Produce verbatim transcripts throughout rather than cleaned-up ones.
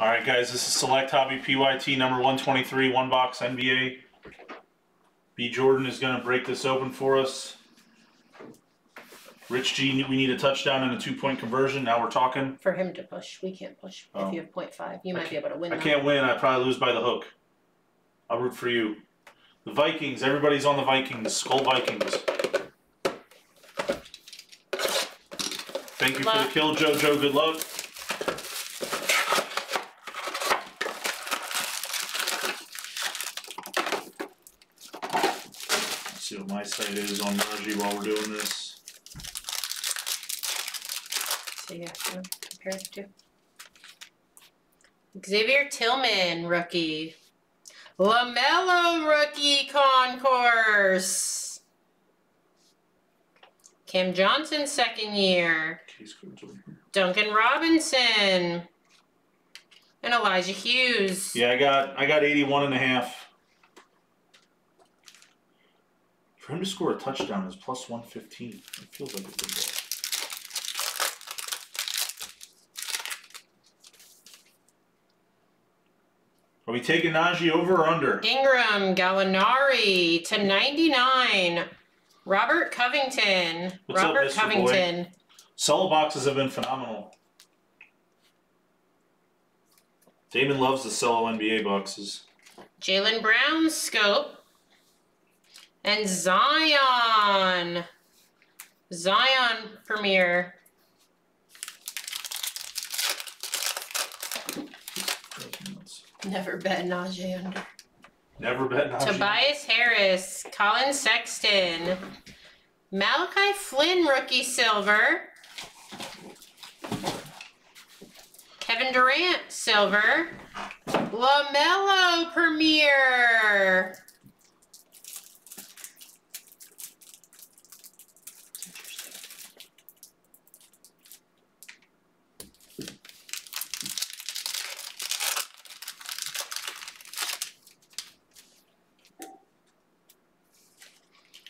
All right, guys, this is Select Hobby P Y T number one twenty-three, one box N B A. B. Jordan is going to break this open for us. Rich G, we need a touchdown and a two-point conversion. Now we're talking. For him to push. We can't push. Oh. If you have point five, you might be able to win. I can't win. I probably lose by the hook. I'll root for you. The Vikings. Everybody's on the Vikings. Skull Vikings. Thank you for the kill, JoJo. Good luck. Let's see what my site is on Najee while we're doing this. So yeah, compare the two. Xavier Tillman, rookie. LaMelo rookie concourse. Cam Johnson, second year. Duncan Robinson. And Elijah Hughes. Yeah, I got I got eighty-one and a half. For him to score a touchdown is plus one fifteen. It feels like a good ball. Are we taking Najee over or under? Ingram, Gallinari to ninety-nine. Robert Covington. What's Robert up, Mister Covington. Boy? Solo boxes have been phenomenal. Damon loves the solo N B A boxes. Jaylen Brown, scope. And Zion. Zion premiere. Never bet Najee under. Never bet Najee. Tobias Harris, Colin Sexton, Malachi Flynn rookie silver, Kevin Durant silver, LaMelo premier.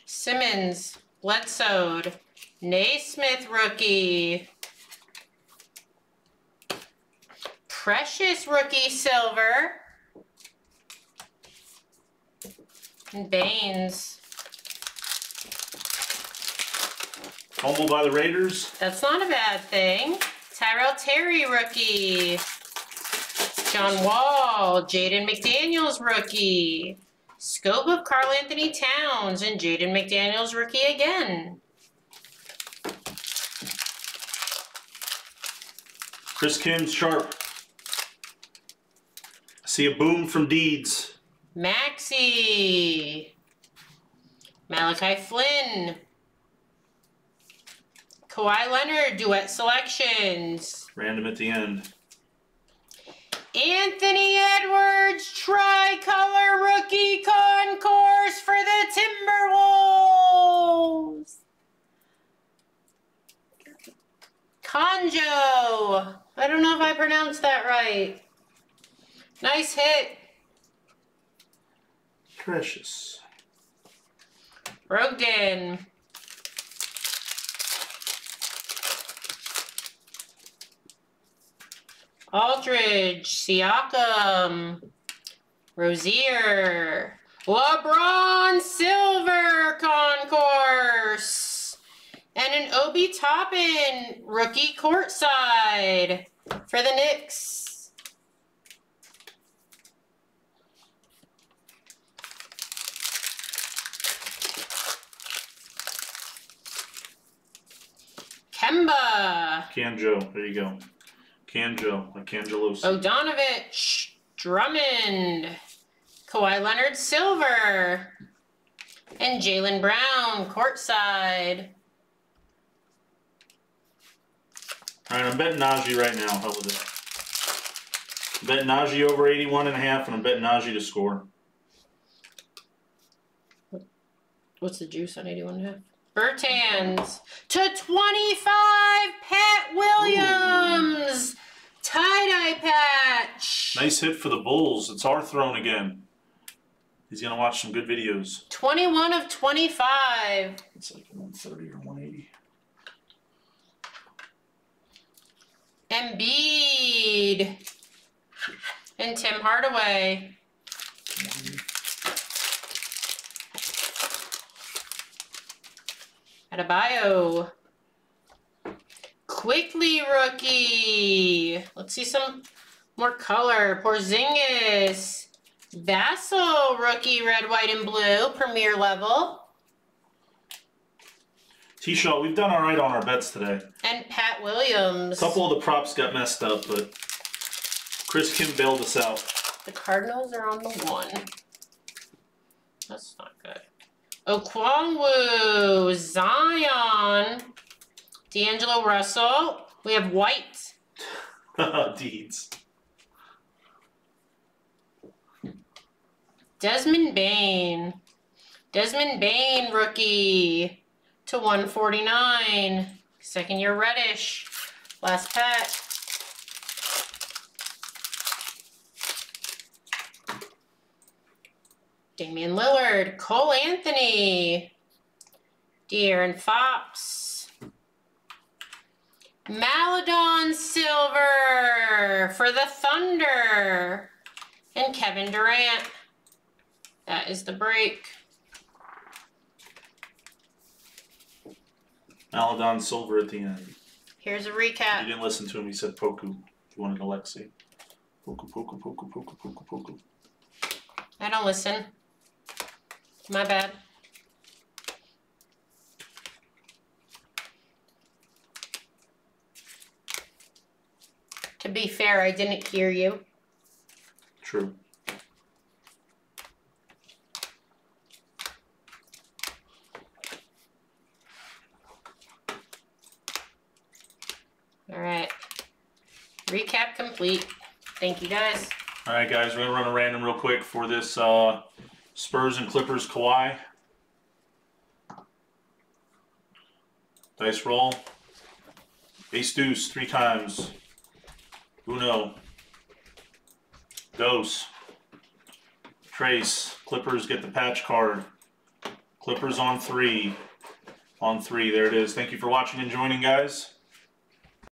Simmons, Bledsoe, Naismith rookie, Precious rookie silver, and Baines. Humbled by the Raiders. That's not a bad thing. Tyrell Terry rookie, John Wall, Jaden McDaniels rookie. Scope of Karl-Anthony Towns and Jaden McDaniels rookie again. Chris Kim's sharp. I see a boom from Deeds. Maxie. Malachi Flynn. Kawhi Leonard duet selections. Random at the end. Anthony Edwards tricolor rookie concourse for the Timberwolves. Conjo. I don't know if I pronounced that right. Nice hit. Precious. Rogan. Aldridge, Siakam, Rozier, LeBron silver concourse, and an Obi Toppin rookie courtside for the Knicks. Kemba. Kanjo, there you go. Canjo, like Cangelosi. O'Donovich, Drummond, Kawhi Leonard silver, and Jaylen Brown courtside. All right, I'm betting Najee right now. How about that? I'm betting Najee over eighty-one and a half, and I'm betting Najee to score. What's the juice on eighty-one and a half? Bertans to twenty-five, Pat Williams. Ooh. Tie-dye patch. Nice hit for the Bulls. It's our throne again. He's going to watch some good videos. twenty-one of twenty-five. It's like one thirty or one eighty. Embiid. And Tim Hardaway. Adebayo. Quickly rookie. Let's see some more color. Porzingis. Vassell rookie, red, white, and blue, premier level. T-Shaw, we've done all right on our bets today. And Pat Williams. A couple of the props got messed up, but Chris Kim bailed us out. The Cardinals are on the one. That's not good. Okwongwu, Zion, D'Angelo Russell. We have white. Deeds. Desmond Bain. Desmond Bain, rookie to one forty-nine. Second year reddish. Last pack. Damian Lillard. Cole Anthony. De'Aaron Fox. Maledon silver for the Thunder. And Kevin Durant. That is the break. Maledon silver at the end. Here's a recap. You didn't listen to him. He said Poku. You wanted Alexi. Poku, Poku, Poku, Poku, Poku, Poku. I don't listen. My bad. To be fair, I didn't hear you. True. Recap complete. Thank you, guys. All right, guys, we're going to run a random real quick for this uh, Spurs and Clippers Kawhi. Dice roll. Ace deuce three times. Uno. Dos. Trace. Clippers get the patch card. Clippers on three. On three. There it is. Thank you for watching and joining, guys.